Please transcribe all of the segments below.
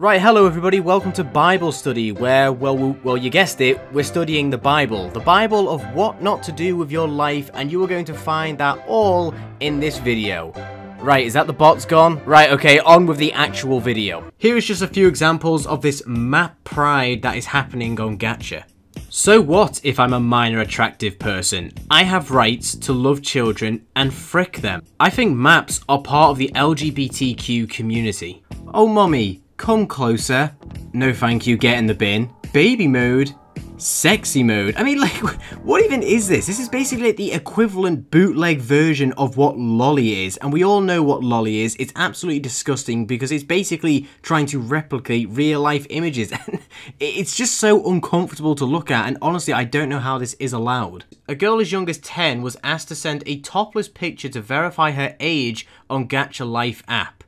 Right, hello everybody, welcome to Bible study, where, well, you guessed it, we're studying the Bible of what not to do with your life, and you are going to find that all in this video. Right, is that the bots gone? Right, okay, on with the actual video. Here is just a few examples of this map pride that is happening on Gacha. So what if I'm a minor attractive person? I have rights to love children and frick them. I think maps are part of the LGBTQ community. Oh mommy, come closer. No thank you, get in the bin. Baby mode. Sexy mode. I mean, like, what even is this? This is basically the equivalent bootleg version of what lolly is. And we all know what lolly is. It's absolutely disgusting because it's basically trying to replicate real life images. And it's just so uncomfortable to look at. And honestly, I don't know how this is allowed. A girl as young as 10 was asked to send a topless picture to verify her age on Gacha Life app.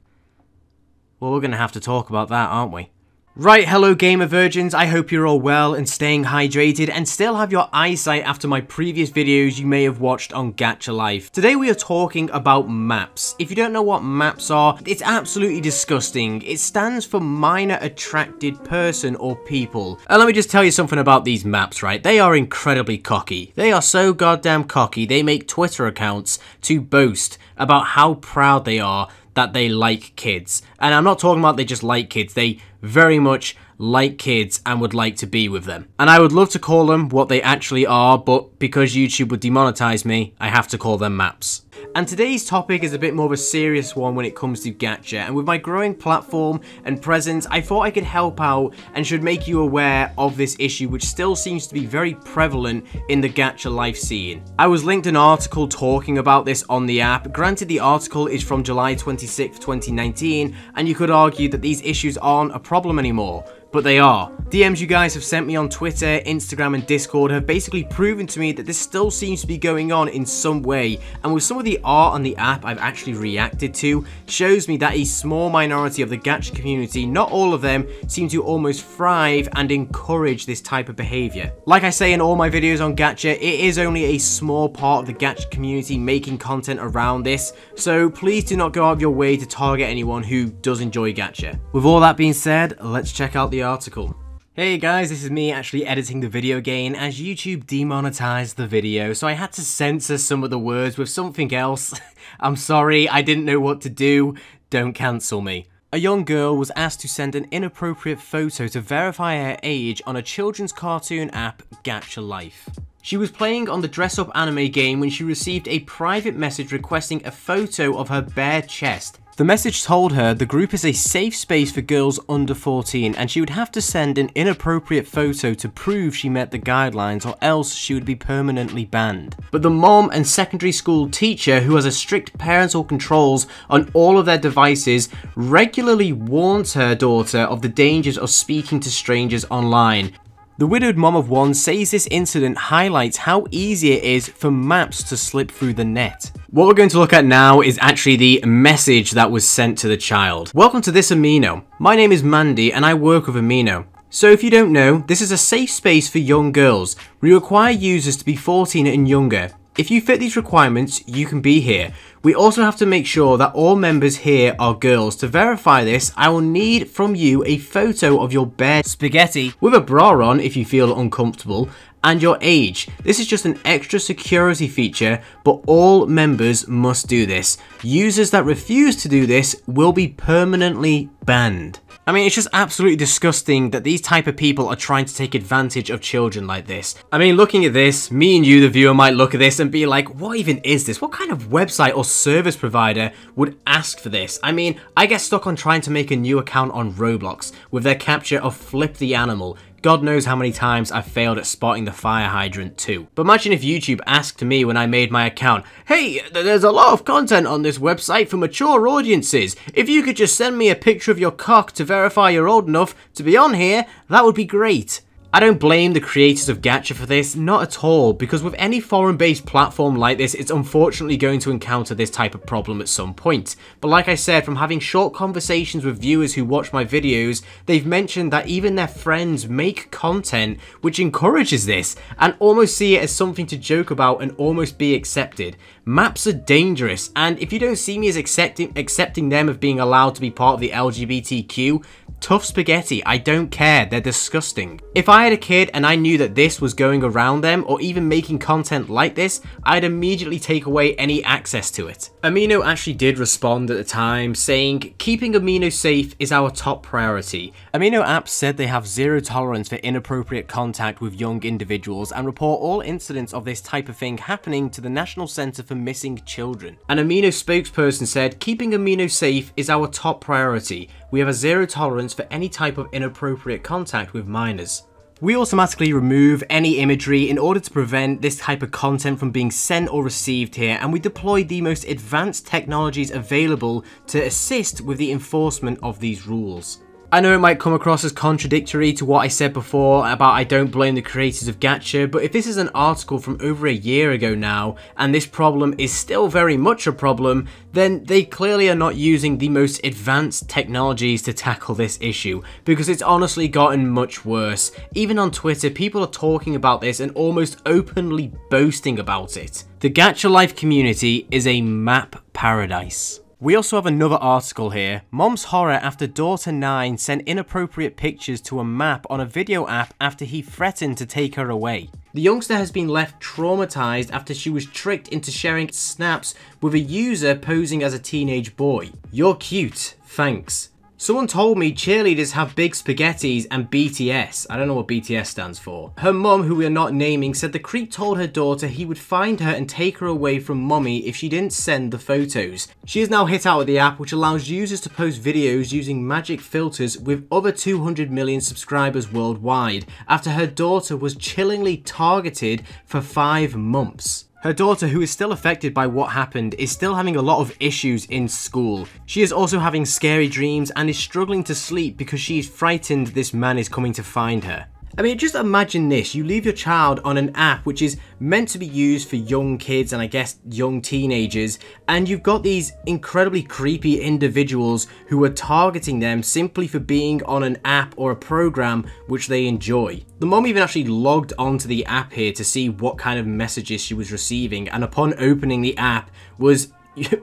Well, we're going to have to talk about that, aren't we? Right, hello gamer virgins, I hope you're all well and staying hydrated and still have your eyesight after my previous videos you may have watched on Gacha Life. Today we are talking about maps. If you don't know what maps are, it's absolutely disgusting. It stands for minor attracted person or people. And let me just tell you something about these maps, right? They are incredibly cocky. They are so goddamn cocky, they make Twitter accounts to boast about how proud they are that they like kids. And I'm not talking about they just like kids, they very much like kids and would like to be with them. And I would love to call them what they actually are, but because YouTube would demonetize me, I have to call them maps. And today's topic is a bit more of a serious one when it comes to Gacha, and with my growing platform and presence, I thought I could help out and should make you aware of this issue which still seems to be very prevalent in the Gacha Life scene. I was linked an article talking about this on the app. Granted, the article is from July 26th, 2019, and you could argue that these issues aren't a problem anymore. But they are. DMs you guys have sent me on Twitter, Instagram and Discord have basically proven to me that this still seems to be going on in some way, and with some of the art on the app I've actually reacted to, shows me that a small minority of the Gacha community, not all of them, seem to almost thrive and encourage this type of behaviour. Like I say in all my videos on Gacha, it is only a small part of the Gacha community making content around this, so please do not go out of your way to target anyone who does enjoy Gacha. With all that being said, let's check out the article. Hey guys, this is me actually editing the video again, as YouTube demonetized the video, so I had to censor some of the words with something else. I'm sorry, I didn't know what to do. Don't cancel me. A young girl was asked to send an inappropriate photo to verify her age on a children's cartoon app, Gacha Life. She was playing on the dress-up anime game when she received a private message requesting a photo of her bare chest. The message told her the group is a safe space for girls under 14 and she would have to send an inappropriate photo to prove she met the guidelines or else she would be permanently banned. But the mom and secondary school teacher, who has a strict parental controls on all of their devices, regularly warns her daughter of the dangers of speaking to strangers online. The widowed mom of one says this incident highlights how easy it is for maps to slip through the net. What we're going to look at now is actually the message that was sent to the child. Welcome to this Amino. My name is Mandy and I work with Amino. So if you don't know, this is a safe space for young girls. We require users to be 14 and younger. If you fit these requirements, you can be here. We also have to make sure that all members here are girls. To verify this, I will need from you a photo of your bare spaghetti with a bra on if you feel uncomfortable and your age. This is just an extra security feature, but all members must do this. Users that refuse to do this will be permanently banned. I mean, it's just absolutely disgusting that these type of people are trying to take advantage of children like this. I mean, looking at this, me and you, the viewer, might look at this and be like, what even is this? What kind of website or service provider would ask for this? I mean, I get stuck on trying to make a new account on Roblox with their capture of Flip the Animal. God knows how many times I've failed at spotting the fire hydrant too. But imagine if YouTube asked me when I made my account, hey, there's a lot of content on this website for mature audiences. If you could just send me a picture of your cock to verify you're old enough to be on here, that would be great. I don't blame the creators of Gacha for this, not at all, because with any foreign-based platform like this, it's unfortunately going to encounter this type of problem at some point. But like I said, from having short conversations with viewers who watch my videos, they've mentioned that even their friends make content which encourages this, and almost see it as something to joke about and almost be accepted. Maps are dangerous, and if you don't see me as accepting them of being allowed to be part of the LGBTQ, Tough spaghetti, I don't care, they're disgusting. If I had a kid and I knew that this was going around them or even making content like this, I'd immediately take away any access to it. Amino actually did respond at the time saying, keeping Amino safe is our top priority. Amino apps said they have zero tolerance for inappropriate contact with young individuals and report all incidents of this type of thing happening to the National Center for Missing Children. An Amino spokesperson said, keeping Amino safe is our top priority. We have a zero tolerance for any type of inappropriate contact with minors. We automatically remove any imagery in order to prevent this type of content from being sent or received here, and we deploy the most advanced technologies available to assist with the enforcement of these rules. I know it might come across as contradictory to what I said before about I don't blame the creators of Gacha, but if this is an article from over a year ago now, and this problem is still very much a problem, then they clearly are not using the most advanced technologies to tackle this issue, because it's honestly gotten much worse. Even on Twitter, people are talking about this and almost openly boasting about it. The Gacha Life community is a map paradise. We also have another article here. Mom's horror after daughter 9 sent inappropriate pictures to a map on a video app after he threatened to take her away. The youngster has been left traumatized after she was tricked into sharing snaps with a user posing as a teenage boy. You're cute, thanks. Someone told me cheerleaders have big spaghettis and BTS. I don't know what BTS stands for. Her mum, who we are not naming, said the creep told her daughter he would find her and take her away from mummy if she didn't send the photos. She is now hit out of the app, which allows users to post videos using magic filters with over 200 million subscribers worldwide after her daughter was chillingly targeted for 5 months. Her daughter, who is still affected by what happened, is still having a lot of issues in school. She is also having scary dreams and is struggling to sleep because she is frightened this man is coming to find her. I mean, just imagine this. You leave your child on an app which is meant to be used for young kids and I guess young teenagers, and you've got these incredibly creepy individuals who are targeting them simply for being on an app or a program which they enjoy. The mom even actually logged onto the app here to see what kind of messages she was receiving, and upon opening the app was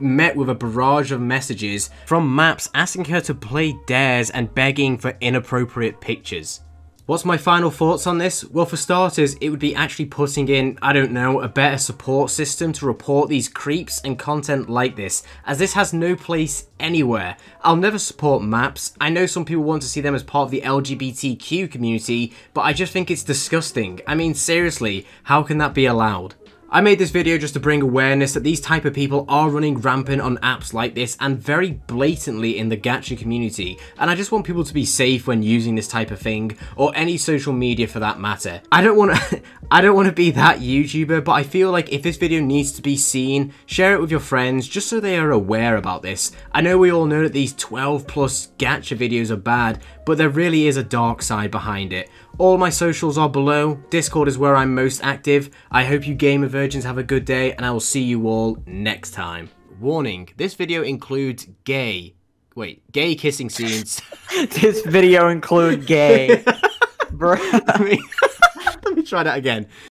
met with a barrage of messages from maps asking her to play dares and begging for inappropriate pictures. What's my final thoughts on this? Well, for starters, it would be actually putting in, I don't know, a better support system to report these creeps and content like this, as this has no place anywhere. I'll never support maps. I know some people want to see them as part of the LGBTQ community, but I just think it's disgusting. I mean, seriously, how can that be allowed? I made this video just to bring awareness that these type of people are running rampant on apps like this and very blatantly in the Gacha community, and I just want people to be safe when using this type of thing, or any social media for that matter. I don't want to be that YouTuber, but I feel like if this video needs to be seen, share it with your friends just so they are aware about this. I know we all know that these 12+ Gacha videos are bad, but there really is a dark side behind it. All my socials are below. Discord is where I'm most active. I hope you gamer virgins have a good day, and I will see you all next time. Warning, this video includes gay kissing scenes. This video includes gay. Bruh. Let me try that again.